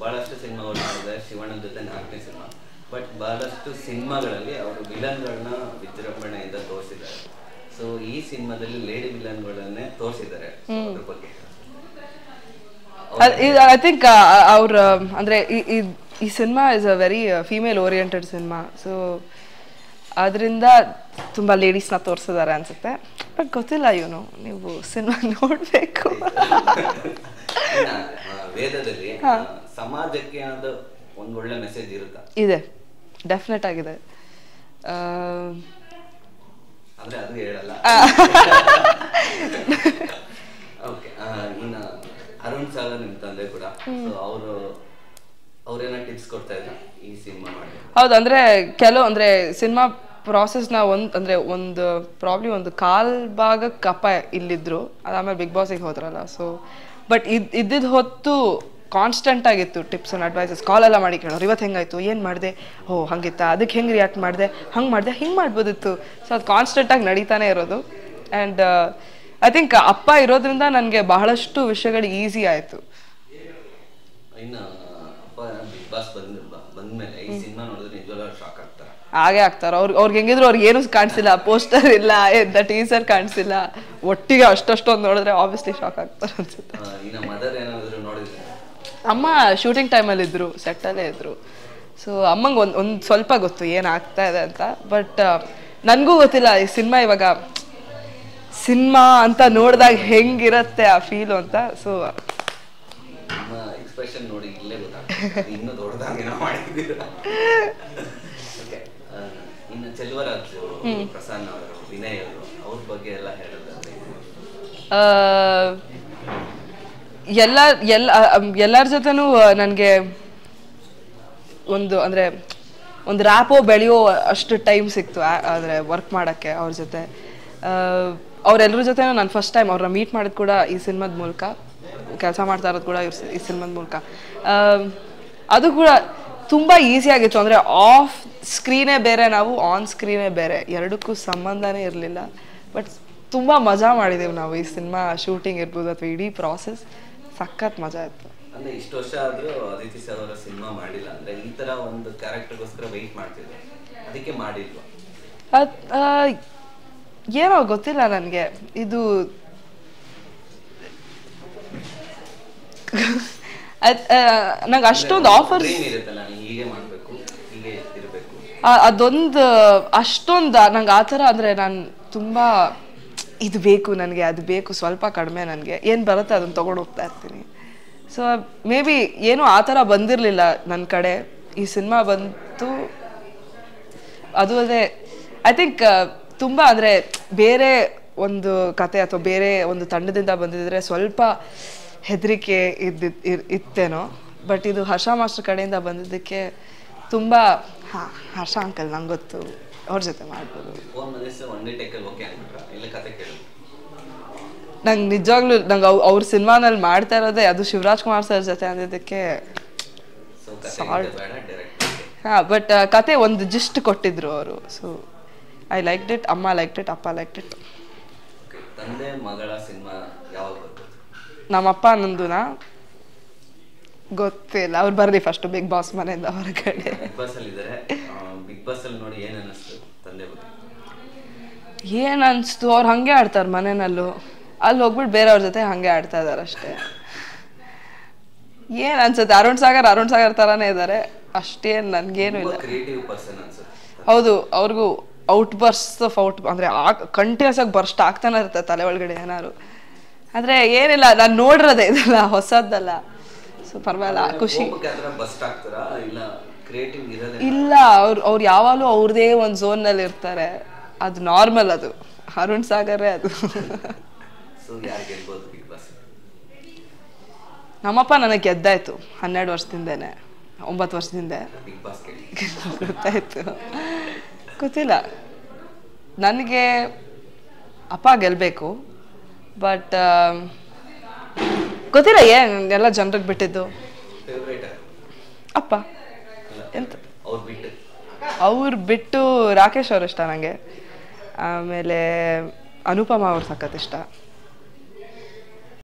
ಬಹಳಷ್ಟು ಸಿನಿಮಾಗಳು ಮಾಡಿದ್ದಾರೆ ಶಿವಣ್ಣನ ಜೊತೆ 4ನೇ ಸಿನಿಮಾ ಬಟ್ ಬಹಳಷ್ಟು ಸಿನಿಮಾಗಳಲ್ಲಿ ಅವರು ವಿಲನ್ಗಳನ್ನ ವಿಜೃಂಭಣೆಯಿಂದ ತೋರಿಸಿದ್ದಾರೆ ಸೋ ಈ ಸಿನಿಮಾದಲ್ಲಿ ಲೇಡಿ ವಿಲನ್ಗಳನ್ನೇ ತೋರಿಸಿದ್ದಾರೆ ಅದರ ಬಗ್ಗೆ ಐ ಥಿಂಕ್ ಅವರ ಅಂದ್ರೆ ಈ cinema is a very female oriented cinema so ಅದರಿಂದ ತುಂಬಾ ಲೇಡೀಸ್ ನ ತೋರಿಸಿದ್ದಾರೆ ಅನ್ಸುತ್ತೆ ಬಟ್ ಗೊತ್ತಿಲ್ಲ ಏನು ನೀವು ಸಿನಿಮಾ ನೋಡಬೇಕು ವೇದದಲ್ಲಿ ಸಮಾಜಕ್ಕೆ ಅನ್ನೋದು ಒಂದು ಒಳ್ಳೆ ಮೆಸೇಜ್ ಇರುತ್ತಾ ಇದೆ ಡೆಫಿನೆಟ್ ಆಗಿದೆ ಅಂದ್ರೆ ಅದು ಹೇಳಲ್ಲ ಓಕೆ ಇನ್ನು ಅರುಣ್ ಸಾಗರ್ ನಿಮ್ಮ ತಂದೆ ಕೂಡ ಸೋ ಅವರು ಏನೋ ಟಿಪ್ಸ್ ಕೊಡ್ತಾ ಇದ್ದಾರೆ ಈ ಸಿನಿಮಾ ಮಾಡಿ ಹೌದು ಅಂದ್ರೆ ಅಂದ್ರೆ ಸಿನಿಮಾ ಪ್ರಾಸೆಸ್ ನ ಒಂದು ಪ್ರಾಬ್ಲಿ ಒಂದು ಕಾಲ್ ಭಾಗಕ್ಕೆ ಅಪ್ಪ ಇಲ್ಲಿದ್ರು ಅದಾದ್ಮೇಲೆ ಬಿಗ್ ಬಾಸಿಗೆ ಹೋದ್ರಲ್ಲ ಸೊ ಬಟ್ ಇದ್ದಿದ್ದು ಹೊತ್ತು ಕಾನ್ಸ್ಟೆಂಟ್ ಆಗಿತ್ತು ಟಿಪ್ಸ್ ಆ್ಯಂಡ್ ಅಡ್ವೈಸಸ್ ಕಾಲೆಲ್ಲ ಮಾಡಿ ಕೇಳೋರು ಇವತ್ತು ಹೆಂಗಾಯಿತು ಏನು ಮಾಡಿದೆ ಓ ಹಂಗಿತ್ತ ಅದಕ್ಕೆ ಹೆಂಗೆ ರಿಯಾಕ್ಟ್ ಮಾಡಿದೆ ಹಂಗೆ ಮಾಡಿದೆ ಹಿಂಗೆ ಮಾಡ್ಬೋದಿತ್ತು ಸೊ ಅದು ಕಾನ್ಸ್ಟೆಂಟಾಗಿ ನಡೀತಾನೆ ಇರೋದು ಆ್ಯಂಡ್ ಐ ಥಿಂಕ್ ಅಪ್ಪ ಇರೋದ್ರಿಂದ ನನಗೆ ಬಹಳಷ್ಟು ವಿಷಯಗಳು ಈಸಿ ಆಯಿತು ಹಾಗೆ ಆಗ್ತಾರೆ ಅವ್ರಿಗೆ ಹೆಂಗಿದ್ರು ಅವ್ರಿಗೆ ಏನೂ ಕಾಣಿಸಿಲ್ಲ ಪೋಸ್ಟರ್ ಇಲ್ಲ ಎಂತ ಟೀಸರ್ ಕಾಣಿಸಿಲ್ಲ ಒಟ್ಟಿಗೆ ಅಷ್ಟೊಂದು ನೋಡಿದ್ರೆ ಆಬ್ವಿಯಸ್ಲಿ ಶಾಕ್ ಆಗ್ತಾರೆ ಅನ್ಸುತ್ತೆ ಅಮ್ಮ ಶೂಟಿಂಗ್ ಟೈಮಲ್ಲಿ ಇದ್ರು ಸೆಟ್ಟಲ್ಲೇ ಇದ್ರು ಸೊ ಅಮ್ಮಂಗೆ ಒಂದು ಸ್ವಲ್ಪ ಗೊತ್ತು ಏನಾಗ್ತಾ ಇದೆ ಅಂತ ಬಟ್ ನನಗೂ ಗೊತ್ತಿಲ್ಲ ಈ ಸಿನಿಮಾ ಇವಾಗ ಸಿನಿಮಾ ಅಂತ ನೋಡಿದಾಗ ಹೆಂಗಿರುತ್ತೆ ಆ ಫೀಲು ಅಂತ ಸೊ ಎಕ್ಸ್ಪ್ರೆಷನ್ ನೋಡಿ ಇಲ್ಲೇ ಗೊತ್ತಾಗ್ತದೆ ಇನ್ನು ದೊಡ್ಡದಾಗಿ ಏನೋ ಮಾಡಿದ್ದೀರಾ ಓಕೆ ಇನ್ನು ಚೆಲುವರಾಜ್ ಪ್ರಸನ್ನ ಅವರು ವಿನಯ್ ಅವರು ಅವ್ರ ಬಗ್ಗೆ ಎಲ್ಲ ಹೇಳಿದ್ರೆ ಎಲ್ಲರ ಜೊತೆನೂ ನನಗೆ ಒಂದು ರ್ಯಾಪೋ ಬೆಳೆಯೋ ಅಷ್ಟು ಟೈಮ್ ಸಿಕ್ತು ಆದರೆ ವರ್ಕ್ ಮಾಡೋಕ್ಕೆ ಅವ್ರ ಜೊತೆ ಅವರೆಲ್ಲರ ಜೊತೆನೂ ನಾನು ಫಸ್ಟ್ ಟೈಮ್ ಅವ್ರನ್ನ ಮೀಟ್ ಮಾಡೋದು ಕೂಡ ಈ ಸಿನಿಮಾದ ಮೂಲಕ ಕೆಲಸ ಮಾಡ್ತಾ ಇರೋದು ಕೂಡ ಈ ಸಿನಿಮಾದ ಮೂಲಕ ಅದು ಕೂಡ ತುಂಬ ಈಸಿಯಾಗಿತ್ತು ಅಂದರೆ ಆಫ್ ಸ್ಕ್ರೀನೇ ಬೇರೆ ನಾವು ಆನ್ ಸ್ಕ್ರೀನೇ ಬೇರೆ ಎರಡಕ್ಕೂ ಸಂಬಂಧನೇ ಇರಲಿಲ್ಲ ಬಟ್ ತುಂಬ ಮಜಾ ಮಾಡಿದೆವು ನಾವು ಈ ಸಿನಿಮಾ ಶೂಟಿಂಗ್ ಇರ್ಬೋದು ಅಥವಾ ಇಡೀ ಪ್ರಾಸೆಸ್ ಸಖತ್ ಮಜಾ ಇತ್ತು ಅಂದರೆ ಇಷ್ಟು ವರ್ಷ ಆದರೂ ಅದಿತಿ ಸರ್ ಅವರ ಸಿನಿಮಾ ಮಾಡಿಲ್ಲ ಅಂದರೆ ಈ ಥರ ಒಂದು ಕ್ಯಾರೆಕ್ಟರ್ಗೋಸ್ಕರ ವೆಯ್ಟ್ ಮಾಡ್ತಿದ್ದೆ ಅದಕ್ಕೆ ಮಾಡಿಲ್ವಾ ಏನೋ ಗೊತ್ತಿಲ್ಲ ನನಗೆ ಇದು ನಂಗೆ ಅಷ್ಟೊಂದು ಆಫರ್ಸ್ ಅದೊಂದು ಅಷ್ಟೊಂದು ನಂಗೆ ಆ ಥರ ಅಂದರೆ ನಾನು ತುಂಬ ಇದು ಬೇಕು ನನಗೆ ಅದು ಬೇಕು ಸ್ವಲ್ಪ ಕಡಿಮೆ ನನಗೆ ಏನು ಬರುತ್ತೆ ಅದನ್ನ ತೊಗೊಂಡು ಹೋಗ್ತಾ ಇರ್ತೀನಿ ಸೊ ಮೇ ಬಿ ಏನೂ ಆ ಥರ ಬಂದಿರಲಿಲ್ಲ ನನ್ನ ಕಡೆ ಈ ಸಿನಿಮಾ ಬಂತು ಅದು ಅದೇ ಐ ಥಿಂಕ್ ತುಂಬ ಅಂದರೆ ಬೇರೆ ಒಂದು ಕತೆ ಅಥವಾ ಬೇರೆ ಒಂದು ತಂಡದಿಂದ ಬಂದಿದ್ದರೆ ಸ್ವಲ್ಪ ಹೆದರಿಕೆ ಇತ್ತೇನೋ ಬಟ್ ಇದು ಹರ್ಷ ಮಾಸ್ಟರ್ ಕಡೆಯಿಂದ ಬಂದಿದ್ದಕ್ಕೆ ತುಂಬ ಹಾಂ ಹರ್ಷ ಅಂಕಲ್ ನಂಗೆ ಗೊತ್ತು ಅವ್ರ ಜೊತೆ ಮಾಡ್ಬೋದು ನಂಗೆ ನಿಜವಾಗ್ಲೂ ನಂಗೆ ಅವ್ರ ಸಿನಿಮಾನಲ್ಲಿ ಮಾಡ್ತಾ ಇರೋದೇ ಅದು ಶಿವರಾಜ್ ಕುಮಾರ್ ಸರ್ ಜೊತೆ ಅಂದಿದ್ದಕ್ಕೆ ಹಾಂ ಬಟ್ ಕತೆ ಒಂದು ಜಿಸ್ಟ್ ಕೊಟ್ಟಿದ್ರು ಅವರು ಸೊ ಐ ಲೈಕ್ಡ್ ಇಟ್ ಅಮ್ಮ ಲೈಕ್ಡ್ ಇಟ್ ಅಪ್ಪ ಲೈಕ್ಡ್ ಇಟ್ ನಮ್ಮಪ್ಪ ನಂದುನಾ ಗೊತ್ತಿಲ್ಲ ಅವ್ರು ಬರಲಿ ಫಸ್ಟ್ ಬಿಗ್ ಬಾಸ್ ಮನೆಯಿಂದ ಹೊರಗಡೆ ಏನು ಅನಿಸ್ತು ಅವ್ರು ಹಾಗೆ ಆಡ್ತಾರೆ ಮನೆಯಲ್ಲೂ ಅಲ್ಲಿ ಹೋಗ್ಬಿಟ್ಟು ಬೇರೆಯವ್ರ ಜೊತೆ ಹಾಗೆ ಆಡ್ತಾ ಇದ್ದಾರೆ ಅಷ್ಟೇ ಏನು ಅನ್ಸುತ್ತೆ ಅರುಣ್ ಸಾಗರ್ ಥರನೇ ಇದ್ದಾರೆ ಅಷ್ಟೇನು ನನಗೇನು ಇಲ್ಲ ಹೌದು ಅವ್ರಿಗೂ ಔಟ್ ಅಂದರೆ ಕಂಟಿನ್ಯೂಸ್ ಆಗಿ ಬರ್ಸ್ಟ್ ಆಗ್ತಾನೆ ಇರುತ್ತೆ ತಲೆ ಒಳಗಡೆ ಏನಾದ್ರು ಆದರೆ ಏನಿಲ್ಲ ನಾನು ನೋಡಿರೋದೇ ಇದಲ್ಲ ಹೊಸದ್ದಲ್ಲ ಸೊ ಪರವಾಗಿಲ್ಲ ಖುಷಿ ಇಲ್ಲ ಅವ್ರು ಯಾವಾಗಲೂ ಅವ್ರದೇ ಒಂದು ಝೋನ್ನಲ್ಲಿ ಇರ್ತಾರೆ ಅದು ನಾರ್ಮಲ್ ಅದು ಅರುಣ್ ಸಾಗರೇ ಅದು ನಮ್ಮಪ್ಪ ನನಗೆ ಗೆದ್ದಾಯ್ತು 12 ವರ್ಷದಿಂದೇನೆ 9 ವರ್ಷದಿಂದೆ ಗೊತ್ತಾಯ್ತು ಗೊತ್ತಿಲ್ಲ ನನಗೆ ಅಪ್ಪ ಗೆಲ್ಲಬೇಕು ಬಟ್ ಗೊತ್ತಿಲ್ಲ ಎಲ್ಲ ಜನರಿಗೆ ಬಿಟ್ಟಿದ್ದು ಅಪ್ಪ ಎಂತ ಅವ್ರು ಬಿಟ್ಟು ರಾಕೇಶ್ ಅವ್ರು ಇಷ್ಟ ನನಗೆ ಆಮೇಲೆ ಅನುಪಮ ಅವ್ರು ಸಖತ್ ಇಷ್ಟ